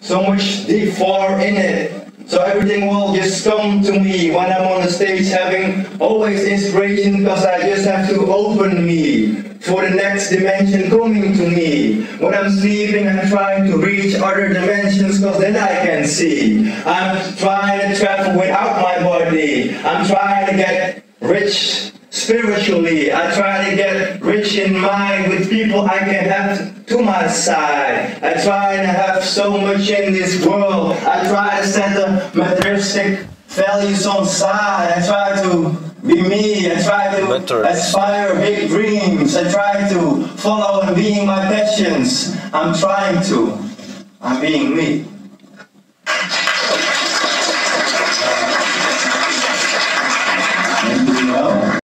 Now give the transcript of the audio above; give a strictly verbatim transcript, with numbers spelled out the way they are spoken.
so much deep far in it. So everything will just come to me when I'm on the stage, having always inspiration, because I just have to open me for the next dimension coming to me. When I'm sleeping, I'm trying to reach other dimensions, because then I can see. I'm trying to travel without my body. I'm trying to get rich spiritually. I try to get rich in mind with people I can have to my side. I try to have so much in this world. I try to set the materialistic values on side. I try to be me, I try to Mentor. aspire big dreams, I try to follow and being my passions. I'm trying to, I'm being me.